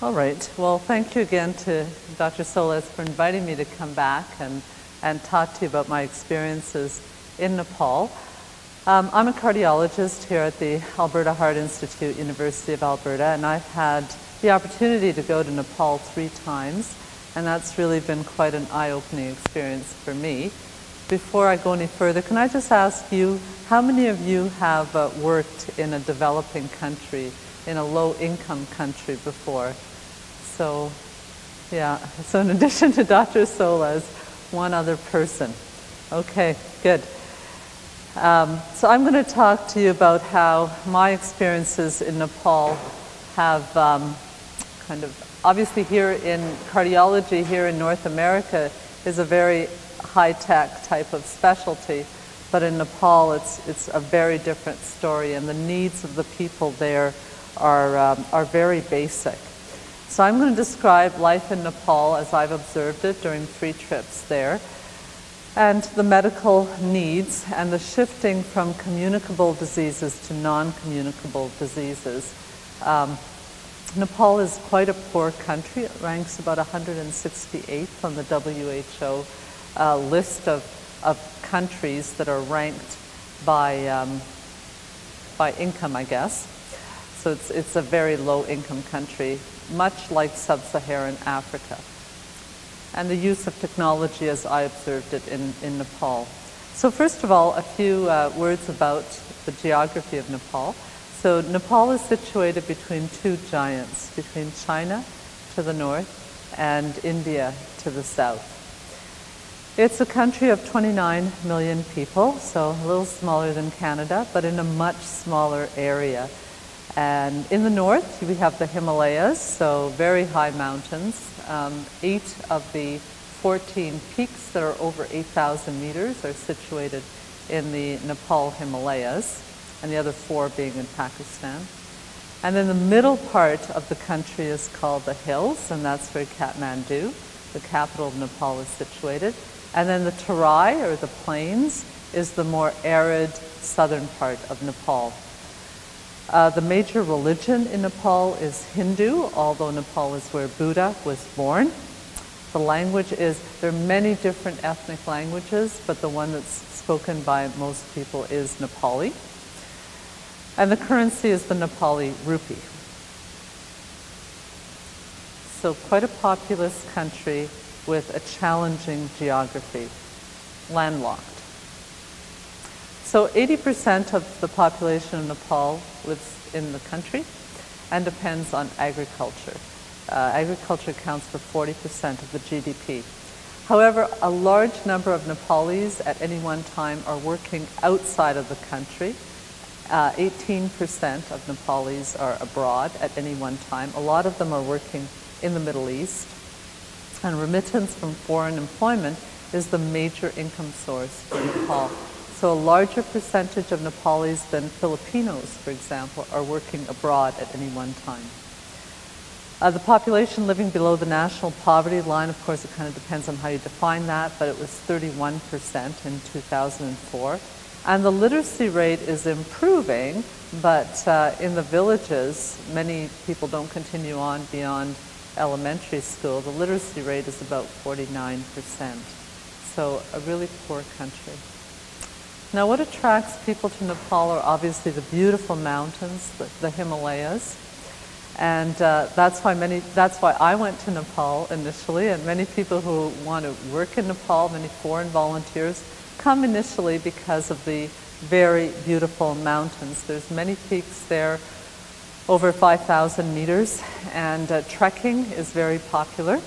All right. Well, thank you again to Dr. Solez for inviting me to come back and talk to you about my experiences in Nepal. I'm a cardiologist here at the Alberta Heart Institute, University of Alberta, and I've had the opportunity to go to Nepal 3 times, and that's really been quite an eye-opening experience for me. Before I go any further, can I just ask you, how many of you have worked in a developing country, in a low-income country before? So, yeah, so in addition to Dr. Solez, one other person. Okay, good. So I'm going to talk to you about how my experiences in Nepal have obviously here in cardiology, here in North America, is a very high-tech type of specialty, but in Nepal it's a very different story, and the needs of the people there are very basic. So I'm going to describe life in Nepal as I've observed it during 3 trips there, and the medical needs and the shifting from communicable diseases to non-communicable diseases. Nepal is quite a poor country. It ranks about 168th on the WHO list of countries that are ranked by income, I guess. So it's a very low-income country, much like sub-Saharan Africa, and the use of technology as I observed it in Nepal. So first of all, a few words about the geography of Nepal. So Nepal is situated between 2 giants, between China to the north and India to the south. It's a country of 29 million people, so a little smaller than Canada, but in a much smaller area. And in the north, we have the Himalayas, so very high mountains. 8 of the 14 peaks that are over 8,000 meters are situated in the Nepal Himalayas, and the other 4 being in Pakistan. And then the middle part of the country is called the hills, and that's where Kathmandu, the capital of Nepal, is situated. And then the Tarai, or the plains, is the more arid southern part of Nepal. The major religion in Nepal is Hindu, although Nepal is where Buddha was born. The language is, there are many different ethnic languages, but the one that's spoken by most people is Nepali. And the currency is the Nepali rupee. So quite a populous country with a challenging geography, landlocked. So 80% of the population of Nepal lives in the country and depends on agriculture. Agriculture accounts for 40% of the GDP. However, a large number of Nepalis at any one time are working outside of the country. 18% of Nepalis are abroad at any one time. A lot of them are working in the Middle East. And remittance from foreign employment is the major income source for Nepal. So a larger percentage of Nepalis than Filipinos, for example, are working abroad at any one time. The population living below the national poverty line, of course, it kind of depends on how you define that, but it was 31% in 2004. And the literacy rate is improving, but in the villages, many people don't continue on beyond elementary school. The literacy rate is about 49%. So a really poor country. Now, what attracts people to Nepal are obviously the beautiful mountains, the Himalayas, and that's why I went to Nepal initially, and many people who want to work in Nepal, many foreign volunteers, come initially because of the very beautiful mountains. There's many peaks there, over 5,000 meters, and trekking is very popular.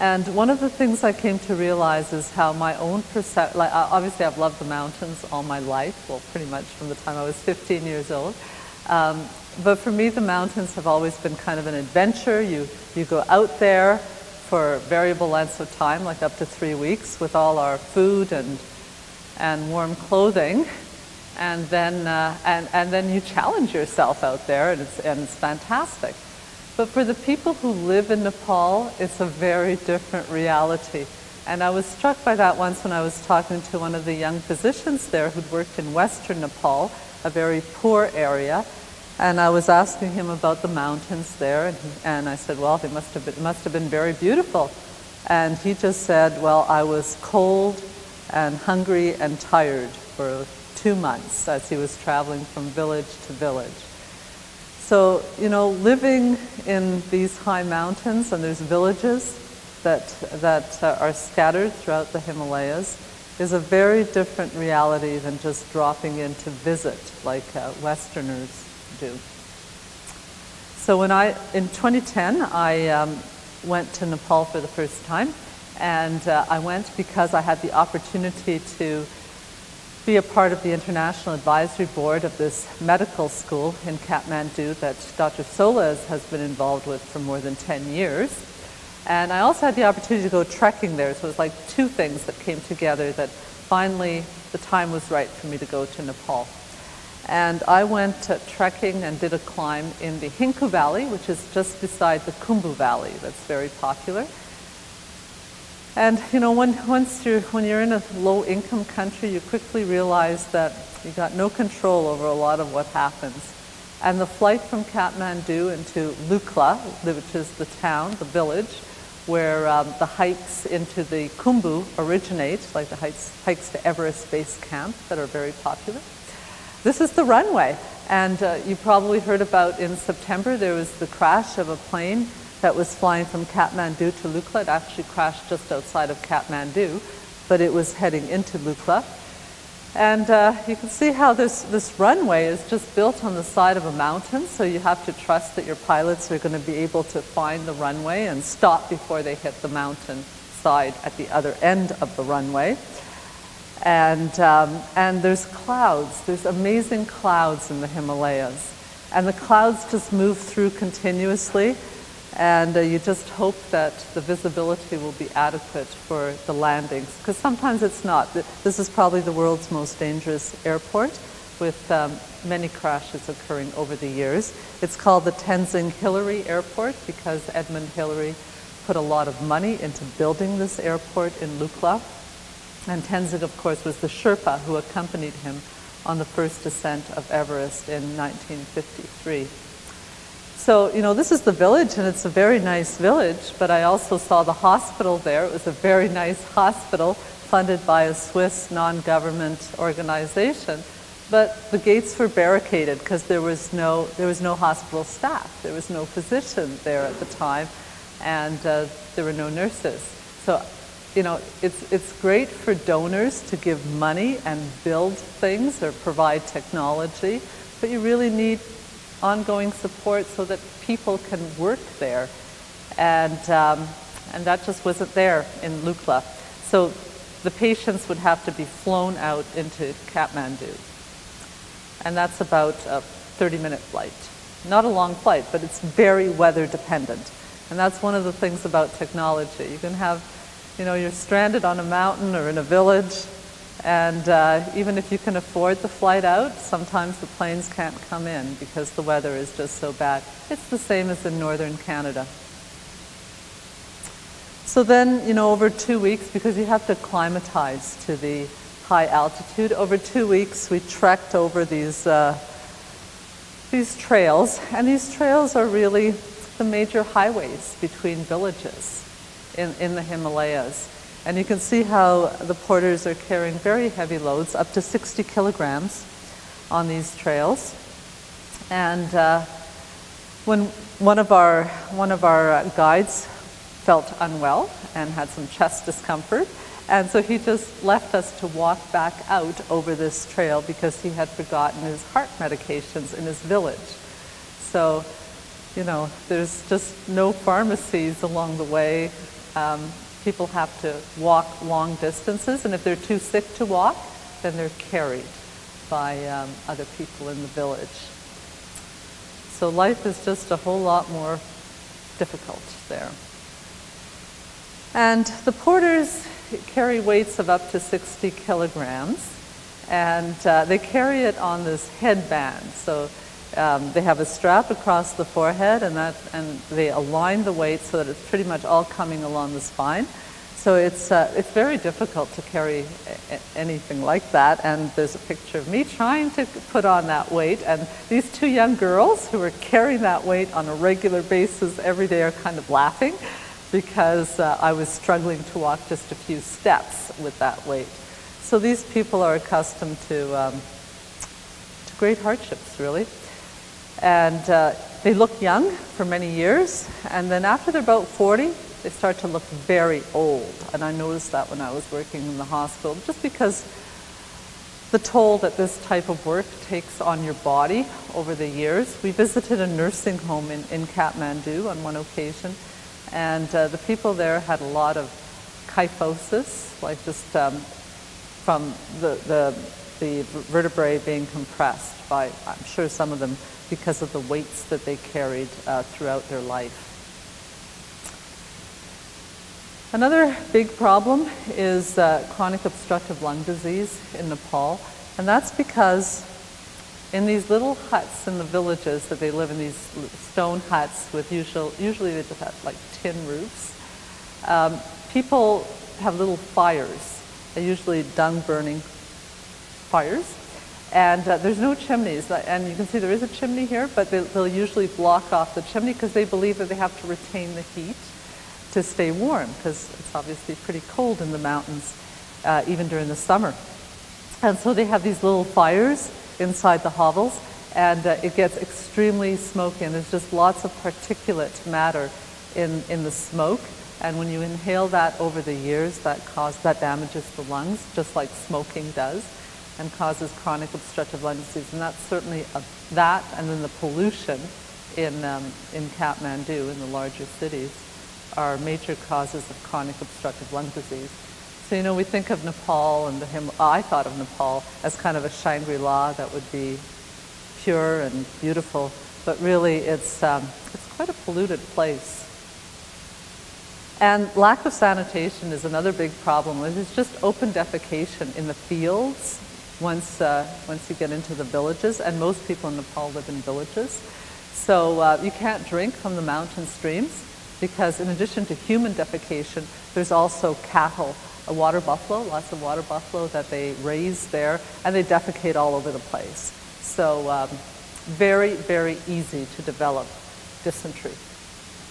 And one of the things I came to realize is how my own perception, like, obviously I've loved the mountains all my life, well, pretty much from the time I was 15 years old. But for me, the mountains have always been kind of an adventure. You go out there for variable lengths of time, like up to 3 weeks, with all our food and warm clothing. And then you challenge yourself out there, and it's fantastic. But for the people who live in Nepal, it's a very different reality. And I was struck by that once when I was talking to one of the young physicians there who'd worked in Western Nepal, a very poor area. And I was asking him about the mountains there, and I said, well, they must have been very beautiful. And he just said, well, I was cold and hungry and tired for 2 months as he was traveling from village to village. So, you know, living in these high mountains, and there's villages that are scattered throughout the Himalayas, is a very different reality than just dropping in to visit like Westerners do. So when in 2010, I went to Nepal for the first time, and I went because I had the opportunity to be a part of the International Advisory Board of this medical school in Kathmandu that Dr. Solez has been involved with for more than 10 years. And I also had the opportunity to go trekking there, so it was like two things that came together that finally the time was right for me to go to Nepal. And I went trekking and did a climb in the Hinku Valley, which is just beside the Khumbu Valley that's very popular. And you know, when you're in a low-income country, you quickly realize that you got no control over a lot of what happens. And the flight from Kathmandu into Lukla, which is the town, the village, where the hikes into the Khumbu originate, like the hikes to Everest Base Camp that are very popular. This is the runway, and you probably heard about in September, there was the crash of a plane that was flying from Kathmandu to Lukla. It actually crashed just outside of Kathmandu, but it was heading into Lukla. And you can see how this runway is just built on the side of a mountain, so you have to trust that your pilots are going to be able to find the runway and stop before they hit the mountain side at the other end of the runway. And there's clouds, there's amazing clouds in the Himalayas. And the clouds just move through continuously, and you just hope that the visibility will be adequate for the landings, because sometimes it's not. This is probably the world's most dangerous airport, with many crashes occurring over the years. It's called the Tenzing Hillary Airport because Edmund Hillary put a lot of money into building this airport in Lukla. And Tenzing, of course, was the Sherpa who accompanied him on the first ascent of Everest in 1953. So, you know, this is the village, and it's a very nice village, but I also saw the hospital there. It was a very nice hospital funded by a Swiss non-government organization, but the gates were barricaded because there was no hospital staff. There was no physician there at the time, and there were no nurses. So, you know, it's great for donors to give money and build things or provide technology, but you really need ongoing support so that people can work there. And that just wasn't there in Lukla. So the patients would have to be flown out into Kathmandu. And that's about a 30-minute flight. Not a long flight, but it's very weather dependent. And that's one of the things about technology. You can have, you know, you're stranded on a mountain or in a village, and even if you can afford the flight out, sometimes the planes can't come in because the weather is just so bad. It's the same as in northern Canada. So then, you know, over 2 weeks, because you have to acclimatize to the high altitude, over 2 weeks we trekked over these trails, and these trails are really the major highways between villages in the Himalayas. And you can see how the porters are carrying very heavy loads, up to 60 kilograms on these trails. And when one of our guides felt unwell and had some chest discomfort, and so he just left us to walk back out over this trail because he had forgotten his heart medications in his village. So, you know, there's just no pharmacies along the way. People have to walk long distances, and if they're too sick to walk, then they're carried by other people in the village. So life is just a whole lot more difficult there. And the porters carry weights of up to 60 kilograms, and they carry it on this headband. So they have a strap across the forehead, and they align the weight so that it's pretty much all coming along the spine. So it's very difficult to carry anything like that, and there's a picture of me trying to put on that weight, and these two young girls who are carrying that weight on a regular basis every day are kind of laughing because I was struggling to walk just a few steps with that weight. So these people are accustomed to great hardships, really. And they look young for many years, and then after they're about 40, they start to look very old. And I noticed that when I was working in the hospital, just because the toll that this type of work takes on your body over the years. We visited a nursing home in Kathmandu on one occasion, and the people there had a lot of kyphosis, like just from the vertebrae being compressed by, I'm sure some of them, because of the weights that they carried throughout their life. Another big problem is chronic obstructive lung disease in Nepal, and that's because in these little huts in the villages that they live in, these stone huts with usually they just have like tin roofs, people have little fires, they're usually dung burning fires, and there's no chimneys, and you can see there is a chimney here, but they'll usually block off the chimney because they believe that they have to retain the heat to stay warm, because it's obviously pretty cold in the mountains, even during the summer. And so they have these little fires inside the hovels, and it gets extremely smoky, and there's just lots of particulate matter in the smoke, and when you inhale that over the years, that damages the lungs, just like smoking does, and causes chronic obstructive lung disease. And that's certainly that, and then the pollution in Kathmandu, in the larger cities, are major causes of chronic obstructive lung disease. So, you know, we think of Nepal and I thought of Nepal as kind of a Shangri-La that would be pure and beautiful, but really it's quite a polluted place. And lack of sanitation is another big problem. It's just open defecation in the fields once you get into the villages, and most people in Nepal live in villages. So you can't drink from the mountain streams, because in addition to human defecation, there's also cattle, water buffalo, lots of water buffalo that they raise there, and they defecate all over the place. So very, very easy to develop dysentery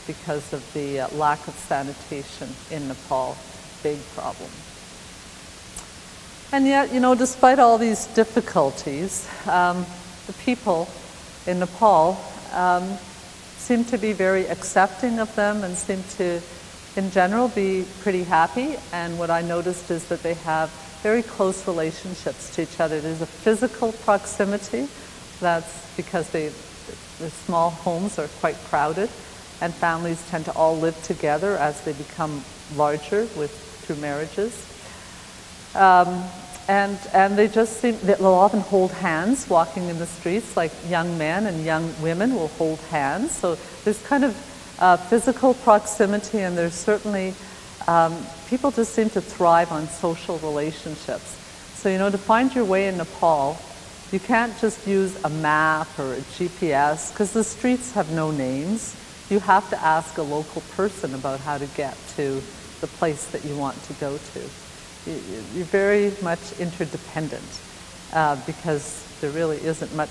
because of the lack of sanitation in Nepal, big problem. And yet, you know, despite all these difficulties, the people in Nepal seem to be very accepting of them and seem to, in general, be pretty happy. And what I noticed is that they have very close relationships to each other. There's a physical proximity. That's because their small homes are quite crowded, and families tend to all live together as they become larger through marriages. And they just seem, they'll often hold hands walking in the streets, like young men and young women will hold hands. So there's kind of physical proximity, and there's certainly, people just seem to thrive on social relationships. So, you know, to find your way in Nepal, you can't just use a map or a GPS, because the streets have no names. You have to ask a local person about how to get to the place that you want to go to. You're very much interdependent because there really isn't much,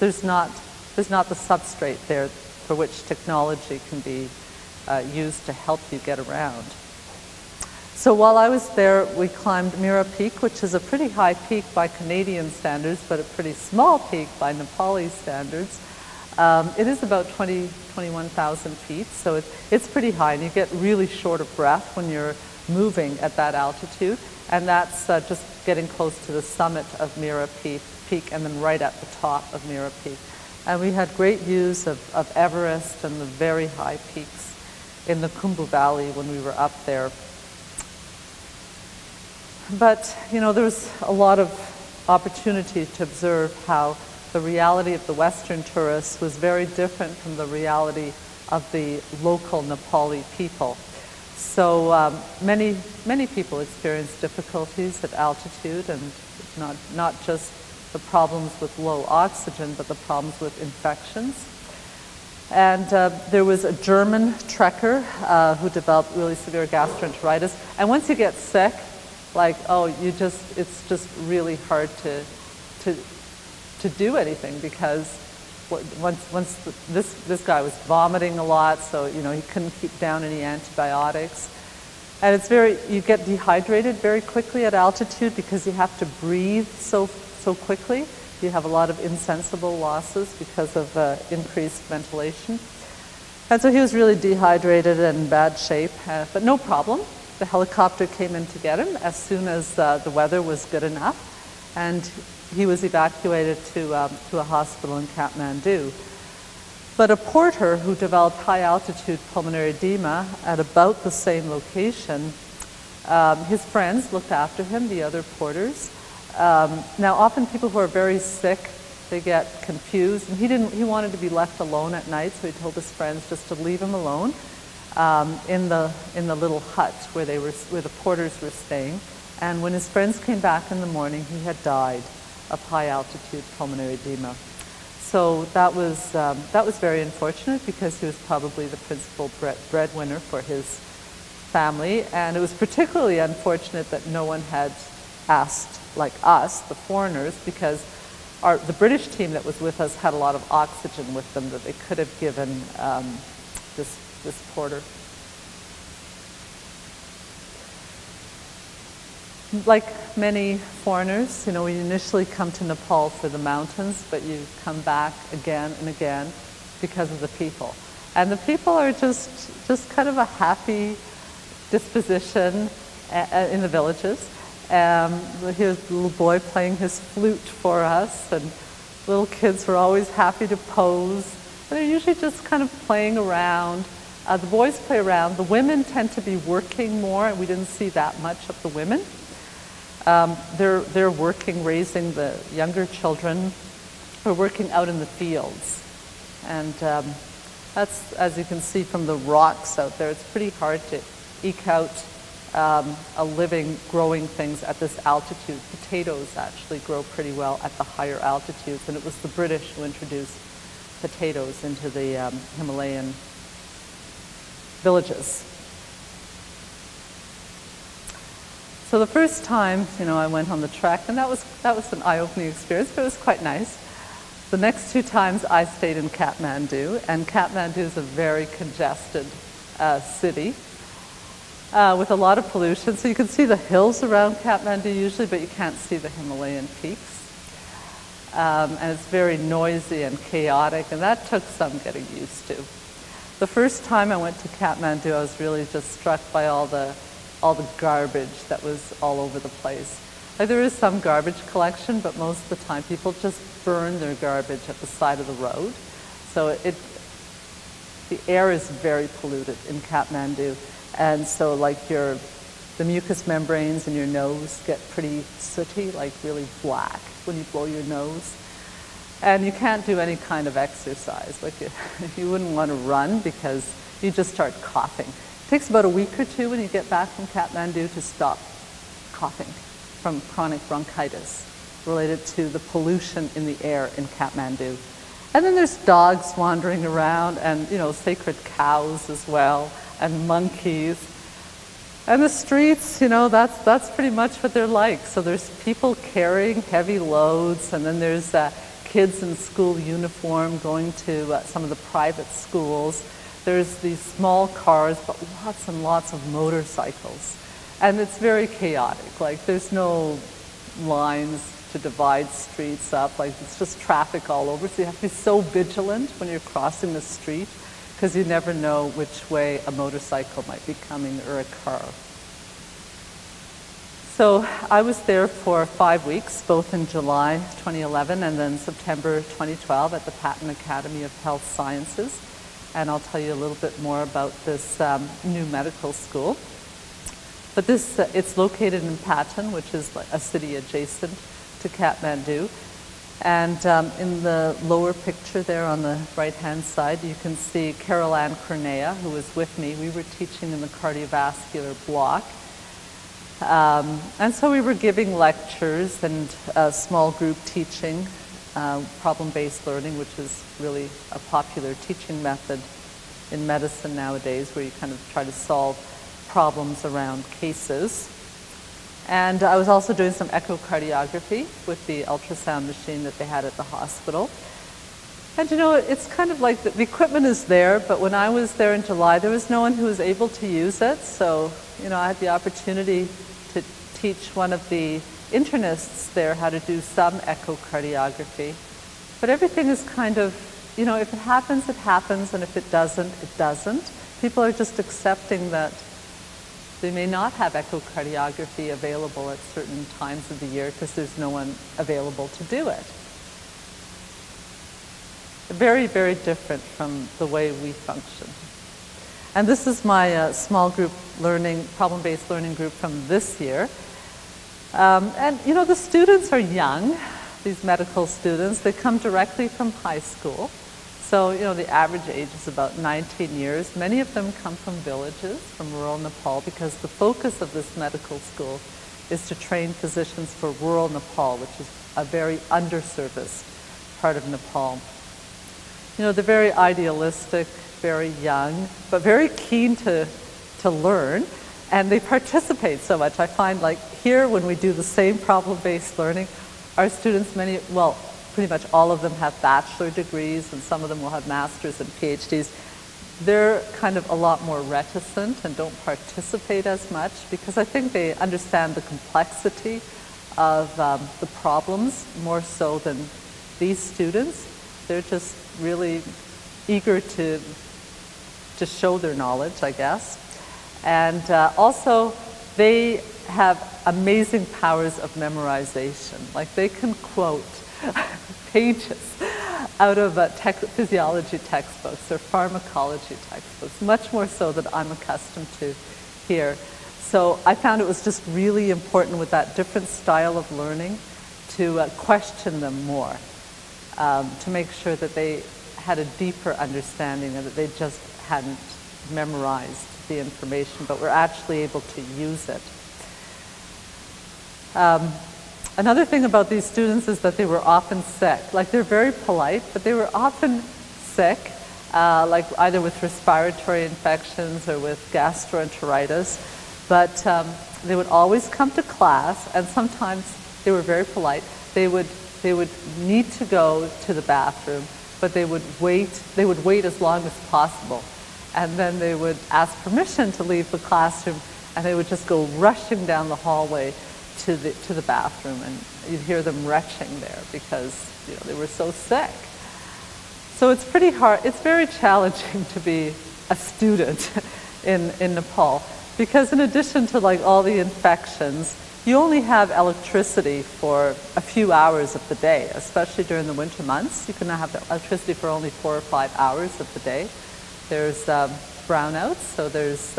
there's not the substrate there for which technology can be used to help you get around. So while I was there, we climbed Mera Peak, which is a pretty high peak by Canadian standards, but a pretty small peak by Nepali standards. It is about 21,000 feet, so it's pretty high, and you get really short of breath when you're moving at that altitude, and that's just getting close to the summit of Mera Peak and then right at the top of Mera Peak. And we had great views of Everest and the very high peaks in the Khumbu Valley when we were up there. But, you know, there was a lot of opportunity to observe how the reality of the Western tourists was very different from the reality of the local Nepali people. So many people experience difficulties at altitude, and not just the problems with low oxygen, but the problems with infections. And there was a German trekker who developed really severe gastroenteritis. And once you get sick, like, oh, you just, it's just really hard to do anything, because once this guy was vomiting a lot, so, you know, he couldn't keep down any antibiotics. And it's very, you get dehydrated very quickly at altitude because you have to breathe so quickly. You have a lot of insensible losses because of increased ventilation. And so he was really dehydrated and in bad shape, but no problem. The helicopter came in to get him as soon as the weather was good enough, and he was evacuated to a hospital in Kathmandu. But a porter who developed high-altitude pulmonary edema at about the same location, his friends looked after him, the other porters. Now, often people who are very sick, they get confused, and he wanted to be left alone at night, so he told his friends just to leave him alone in the little hut where the porters were staying. And when his friends came back in the morning, he had died of high-altitude pulmonary edema. So that was very unfortunate, because he was probably the principal breadwinner for his family, and it was particularly unfortunate that no one had asked, like us, the foreigners, because the British team that was with us had a lot of oxygen with them that they could have given this porter. Like many foreigners, you know, we initially come to Nepal for the mountains, but you come back again and again because of the people. And the people are just kind of a happy disposition in the villages. Here's a little boy playing his flute for us, and little kids were always happy to pose. And they're usually just kind of playing around. The boys play around. The women tend to be working more, and we didn't see that much of the women. They're working, raising the younger children. They're working out in the fields. And that's, as you can see from the rocks out there, it's pretty hard to eke out a living growing things at this altitude. Potatoes actually grow pretty well at the higher altitudes, and it was the British who introduced potatoes into the Himalayan villages. So the first time, you know, I went on the trek, and that was an eye-opening experience, but it was quite nice. The next two times I stayed in Kathmandu, and Kathmandu is a very congested city with a lot of pollution. So you can see the hills around Kathmandu usually, but you can't see the Himalayan peaks. And it's very noisy and chaotic, and that took some getting used to. The first time I went to Kathmandu, I was really just struck by all the garbage that was all over the place. Like, there is some garbage collection, but most of the time people just burn their garbage at the side of the road. So the air is very polluted in Kathmandu, and so like the mucous membranes in your nose get pretty sooty, like really black when you blow your nose. And you can't do any kind of exercise. Like you wouldn't want to run because you just start coughing. It takes about a week or two when you get back from Kathmandu to stop coughing from chronic bronchitis related to the pollution in the air in Kathmandu. And then there's dogs wandering around, and, you know, sacred cows as well, and monkeys. And the streets, you know, that's pretty much what they're like. So there's people carrying heavy loads, and then there's kids in school uniform going to some of the private schools. There's these small cars, but lots and lots of motorcycles. And it's very chaotic. Like, there's no lines to divide streets up. Like, it's just traffic all over. So you have to be so vigilant when you're crossing the street, because you never know which way a motorcycle might be coming or a car. So I was there for 5 weeks, both in July 2011 and then September 2012 at the Patan Academy of Health Sciences. And I'll tell you a little bit more about this new medical school. But this, it's located in Patan, which is a city adjacent to Kathmandu. And in the lower picture there on the right-hand side, you can see Carol-Ann Cornea, who was with me. We were teaching in the cardiovascular block. And so we were giving lectures and small group teaching problem-based learning, which is really a popular teaching method in medicine nowadays, where you kind of try to solve problems around cases. And I was also doing some echocardiography with the ultrasound machine that they had at the hospital. And you know, it's kind of like the equipment is there, but when I was there in July, there was no one who was able to use it. So, you know, I had the opportunity to teach one of the internists there how to do some echocardiography. But everything is kind of, you know, if it happens, it happens, and if it doesn't, it doesn't. People are just accepting that they may not have echocardiography available at certain times of the year because there's no one available to do it. Very, very different from the way we function. And this is my small group learning, problem-based learning group from this year. And you know, the students are young, these medical students. They come directly from high school. So, you know, the average age is about 19 years. Many of them come from villages, from rural Nepal, because the focus of this medical school is to train physicians for rural Nepal, which is a very underserviced part of Nepal. You know, they're very idealistic, very young, but very keen to learn, and they participate so much. I find, like, here, when we do the same problem-based learning, our students, many, well, pretty much all of them have bachelor degrees, and some of them will have masters and PhDs. They're kind of a lot more reticent and don't participate as much because I think they understand the complexity of the problems more so than these students. They're just really eager to show their knowledge, I guess. And also, they have amazing powers of memorization. Like, they can quote pages out of physiology textbooks or pharmacology textbooks, much more so than I'm accustomed to here. So I found it was just really important with that different style of learning to question them more, to make sure that they had a deeper understanding and that they just hadn't memorized the information, but were actually able to use it. Another thing about these students is that they were often sick. Like, they're very polite, but they were often sick, like either with respiratory infections or with gastroenteritis. But they would always come to class, and sometimes they were very polite. They would need to go to the bathroom, but they would wait as long as possible. And then they would ask permission to leave the classroom, and they would just go rushing down the hallway to the bathroom, and you'd hear them retching there because, you know, they were so sick. So it's pretty hard, it's very challenging to be a student in Nepal, because in addition to, like, all the infections, you only have electricity for a few hours of the day, especially during the winter months. You can have electricity for only 4 or 5 hours of the day. There's brownouts, so there's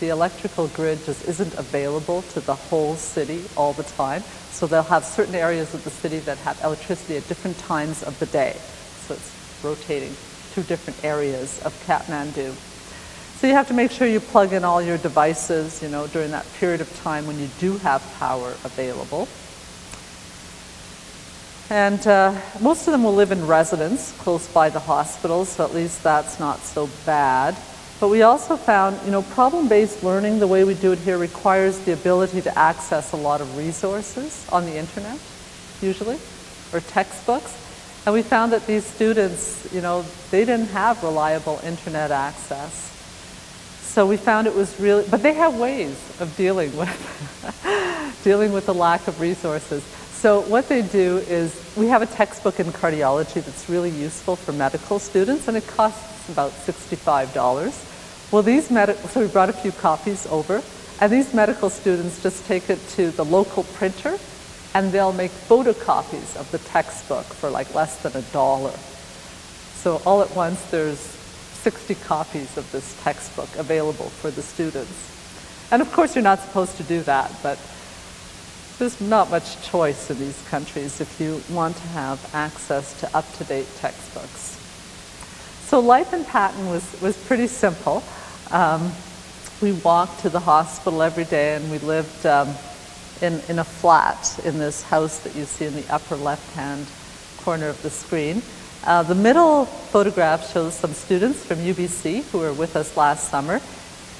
the electrical grid just isn't available to the whole city all the time. So they'll have certain areas of the city that have electricity at different times of the day. So it's rotating through different areas of Kathmandu. So you have to make sure you plug in all your devices, you know, during that period of time when you do have power available. And most of them will live in residence close by the hospital, so at least that's not so bad. But we also found, you know, problem-based learning, the way we do it here, requires the ability to access a lot of resources on the internet, usually, or textbooks. And we found that these students, you know, they didn't have reliable internet access. So we found it was really, but they have ways of dealing with, dealing with the lack of resources. So what they do is, we have a textbook in cardiology that's really useful for medical students, and it costs about $65. Well, so we brought a few copies over, and these medical students just take it to the local printer, and they'll make photocopies of the textbook for like less than $1. So all at once, there's 60 copies of this textbook available for the students. And of course, you're not supposed to do that, but there's not much choice in these countries if you want to have access to up-to-date textbooks. So life in Patan was pretty simple. We walked to the hospital every day, and we lived in a flat in this house that you see in the upper left-hand corner of the screen. The middle photograph shows some students from UBC who were with us last summer.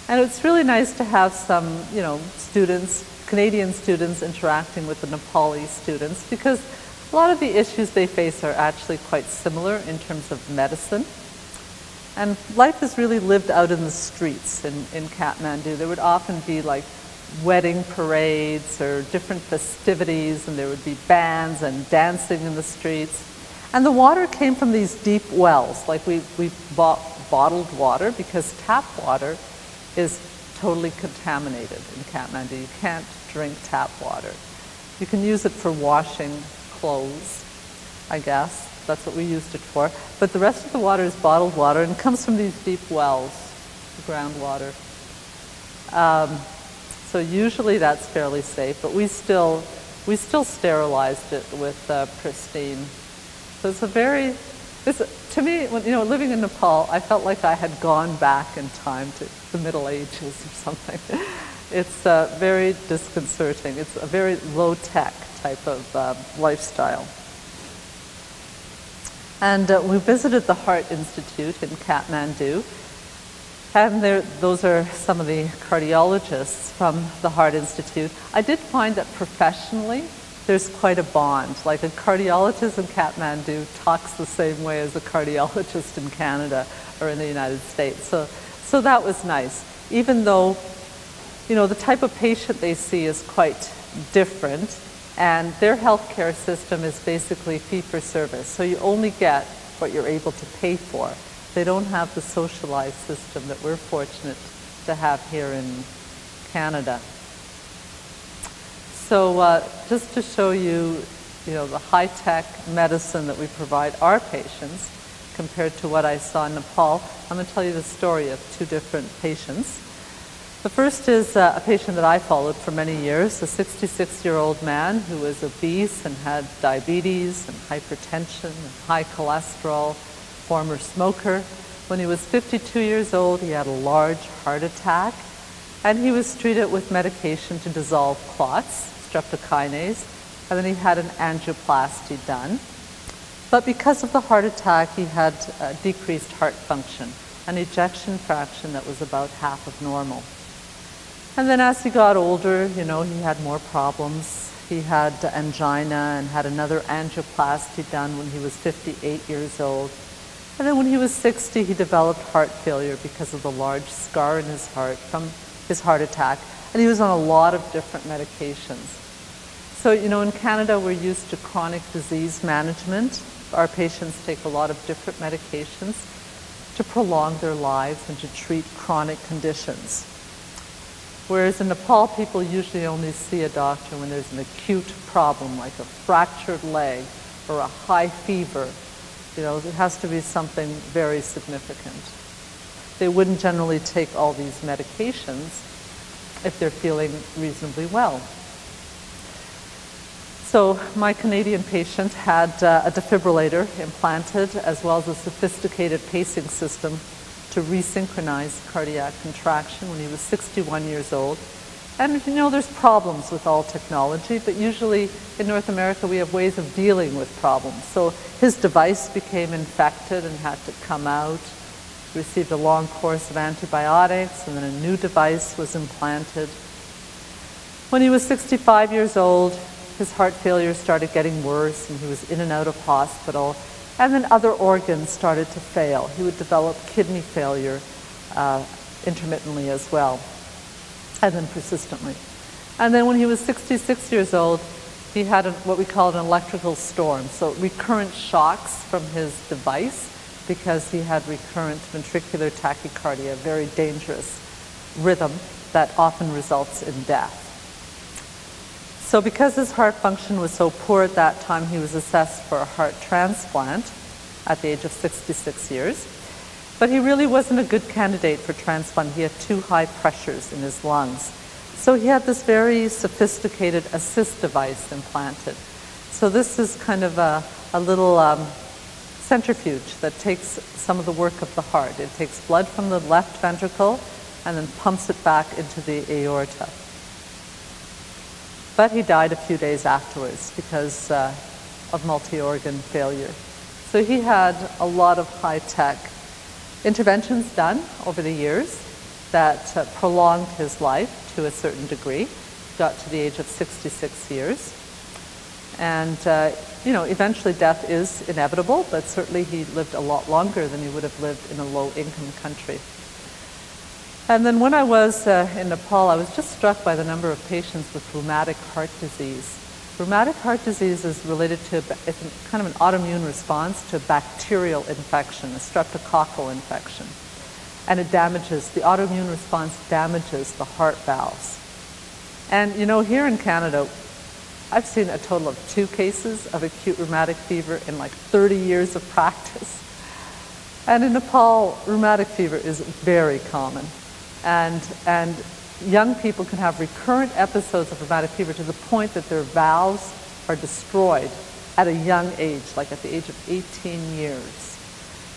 And it's really nice to have some, you know, students, Canadian students interacting with the Nepali students, because a lot of the issues they face are actually quite similar in terms of medicine. And life is really lived out in the streets in Kathmandu. There would often be like wedding parades or different festivities, and there would be bands and dancing in the streets. And the water came from these deep wells. Like we bought bottled water because tap water is totally contaminated in Kathmandu. You can't drink tap water. You can use it for washing clothes, I guess. That's what we used it for. But the rest of the water is bottled water and comes from these deep wells, the groundwater. So usually that's fairly safe, but we still sterilized it with pristine. So it's a very, to me, when, you know, living in Nepal, I felt like I had gone back in time to the Middle Ages or something. It's very disconcerting. It's a very low-tech type of lifestyle. And we visited the Heart Institute in Kathmandu, and those are some of the cardiologists from the Heart Institute. I did find that professionally, there's quite a bond. Like a cardiologist in Kathmandu talks the same way as a cardiologist in Canada or in the United States. So that was nice. Even though, you know, the type of patient they see is quite different, and their healthcare system is basically fee-for-service. So you only get what you're able to pay for. They don't have the socialized system that we're fortunate to have here in Canada. So just to show you, you know, the high-tech medicine that we provide our patients compared to what I saw in Nepal, I'm going to tell you the story of two different patients. The first is a patient that I followed for many years, a 66-year-old man who was obese and had diabetes and hypertension and high cholesterol, former smoker. When he was 52 years old, he had a large heart attack, and he was treated with medication to dissolve clots, streptokinase, and then he had an angioplasty done. But because of the heart attack, he had decreased heart function, an ejection fraction that was about half of normal. And then as he got older, you know, he had more problems. He had angina and had another angioplasty done when he was 58 years old. And then when he was 60, he developed heart failure because of the large scar in his heart from his heart attack. And he was on a lot of different medications. So, you know, in Canada, we're used to chronic disease management. Our patients take a lot of different medications to prolong their lives and to treat chronic conditions. Whereas in Nepal, people usually only see a doctor when there's an acute problem, like a fractured leg or a high fever. You know, it has to be something very significant. They wouldn't generally take all these medications if they're feeling reasonably well. So my Canadian patient had a defibrillator implanted, as well as a sophisticated pacing system to resynchronize cardiac contraction when he was 61 years old. And you know, there's problems with all technology, but usually in North America we have ways of dealing with problems. So his device became infected and had to come out. He received a long course of antibiotics, and then a new device was implanted. When he was 65 years old, his heart failure started getting worse, and he was in and out of hospital. And then other organs started to fail. He would develop kidney failure intermittently as well, and then persistently. And then when he was 66 years old, he had what we call an electrical storm, so recurrent shocks from his device because he had recurrent ventricular tachycardia, a very dangerous rhythm that often results in death. So because his heart function was so poor at that time, he was assessed for a heart transplant at the age of 66 years. But he really wasn't a good candidate for transplant. He had two high pressures in his lungs. So he had this very sophisticated assist device implanted. So this is kind of a little centrifuge that takes some of the work of the heart. It takes blood from the left ventricle and then pumps it back into the aorta. But he died a few days afterwards because of multi-organ failure. So he had a lot of high-tech interventions done over the years that prolonged his life to a certain degree. Got to the age of 66 years. And, you know, eventually death is inevitable, but certainly he lived a lot longer than he would have lived in a low-income country. And then when I was in Nepal, I was just struck by the number of patients with rheumatic heart disease. Rheumatic heart disease is related to, it's kind of an autoimmune response to a bacterial infection, a streptococcal infection. And it damages, the autoimmune response damages the heart valves. And you know, here in Canada, I've seen a total of 2 cases of acute rheumatic fever in like 30 years of practice. And in Nepal, rheumatic fever is very common. And young people can have recurrent episodes of rheumatic fever to the point that their valves are destroyed at a young age, like at the age of 18 years.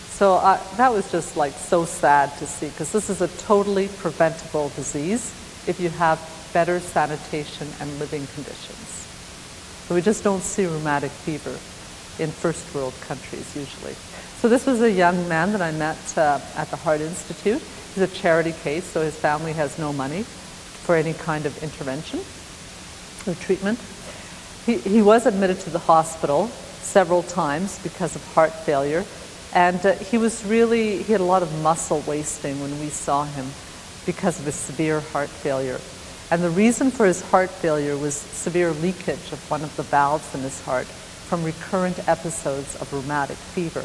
So that was just like so sad to see, because this is a totally preventable disease if you have better sanitation and living conditions. So we just don't see rheumatic fever in first world countries usually. So this was a young man that I met at the Heart Institute. He's a charity case, so his family has no money for any kind of intervention or treatment. He was admitted to the hospital several times because of heart failure, and he had a lot of muscle wasting when we saw him because of his severe heart failure. And the reason for his heart failure was severe leakage of one of the valves in his heart from recurrent episodes of rheumatic fever.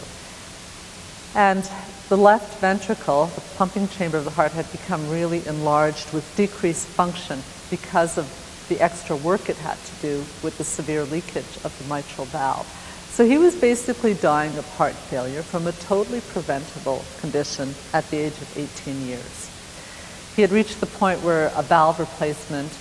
And the left ventricle, the pumping chamber of the heart, had become really enlarged with decreased function because of the extra work it had to do with the severe leakage of the mitral valve. So he was basically dying of heart failure from a totally preventable condition at the age of 18 years. He had reached the point where a valve replacement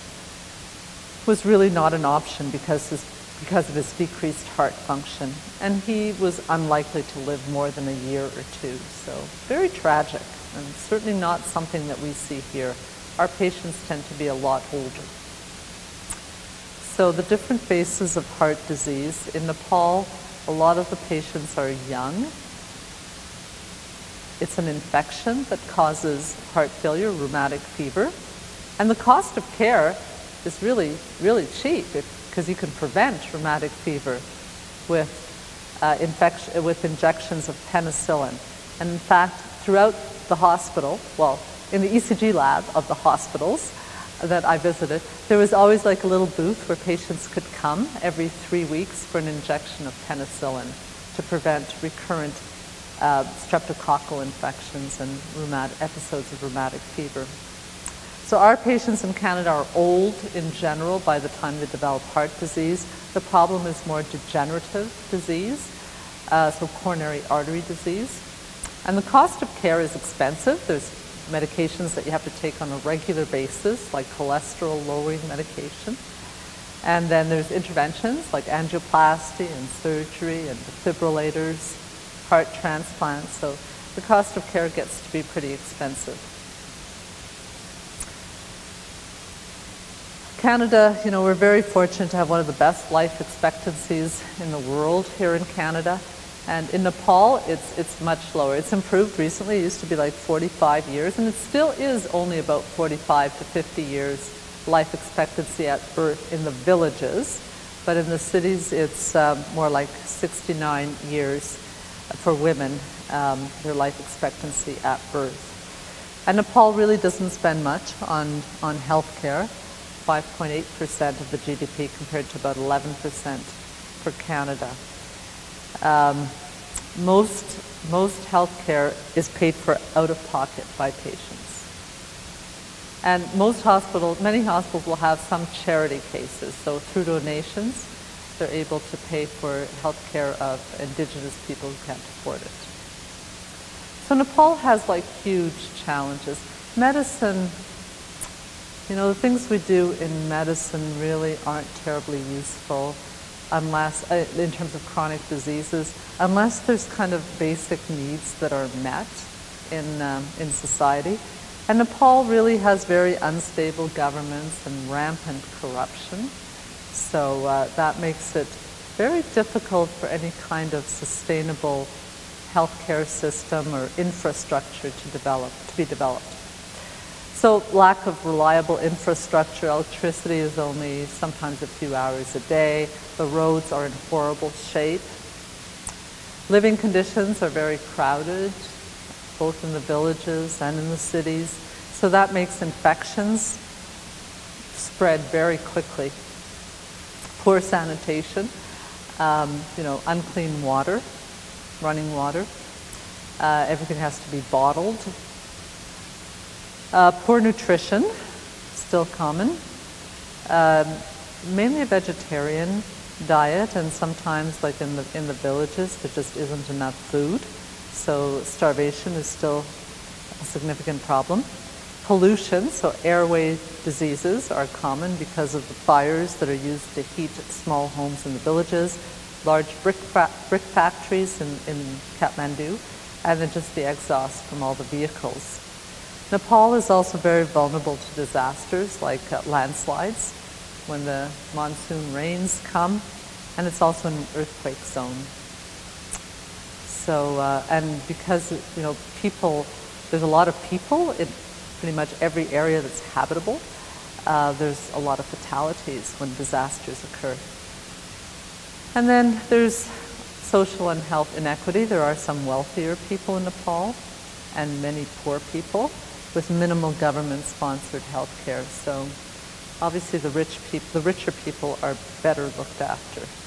was really not an option because of his decreased heart function. And he was unlikely to live more than a year or 2. So very tragic, and certainly not something that we see here. Our patients tend to be a lot older. So the different phases of heart disease. In Nepal, a lot of the patients are young. It's an infection that causes heart failure, rheumatic fever. And the cost of care is really, really cheap because you can prevent rheumatic fever with injections of penicillin. And in fact, throughout the hospital, well, in the ECG lab of the hospitals that I visited, there was always like a little booth where patients could come every 3 weeks for an injection of penicillin to prevent recurrent streptococcal infections and episodes of rheumatic fever. So our patients in Canada are old in general by the time they develop heart disease. The problem is more degenerative disease, so coronary artery disease. And the cost of care is expensive. There's medications that you have to take on a regular basis, like cholesterol-lowering medication. And then there's interventions like angioplasty and surgery and defibrillators, heart transplants, so the cost of care gets to be pretty expensive. Canada, you know, we're very fortunate to have one of the best life expectancies in the world here in Canada. And in Nepal, it's much lower. It's improved recently. It used to be like 45 years, and it still is only about 45 to 50 years life expectancy at birth in the villages. But in the cities, it's more like 69 years. For women, their life expectancy at birth. And Nepal really doesn't spend much on health care, 5.8% of the GDP compared to about 11% for Canada. Most health care is paid for out of pocket by patients. And many hospitals will have some charity cases, so through donations, they're able to pay for health care of Indigenous people who can't afford it. So Nepal has like huge challenges. Medicine, you know, the things we do in medicine really aren't terribly useful unless, in terms of chronic diseases, unless there's kind of basic needs that are met in society. And Nepal really has very unstable governments and rampant corruption. So that makes it very difficult for any kind of sustainable healthcare system or infrastructure to develop, to be developed. So lack of reliable infrastructure, electricity is only sometimes a few hours a day, the roads are in horrible shape. Living conditions are very crowded, both in the villages and in the cities, so that makes infections spread very quickly. Poor sanitation, you know, unclean water, running water, everything has to be bottled. Poor nutrition, still common, mainly a vegetarian diet, and sometimes, like in the villages, there just isn't enough food, so starvation is still a significant problem. Pollution, so airway diseases are common because of the fires that are used to heat small homes in the villages, large brick factories in Kathmandu, and then just the exhaust from all the vehicles. Nepal is also very vulnerable to disasters like landslides when the monsoon rains come, and it's also an earthquake zone. So, and because, you know, people, there's a lot of people in pretty much every area that's habitable, there's a lot of fatalities when disasters occur. And then there's social and health inequity. There are some wealthier people in Nepal and many poor people, with minimal government-sponsored healthcare. So obviously the richer people are better looked after.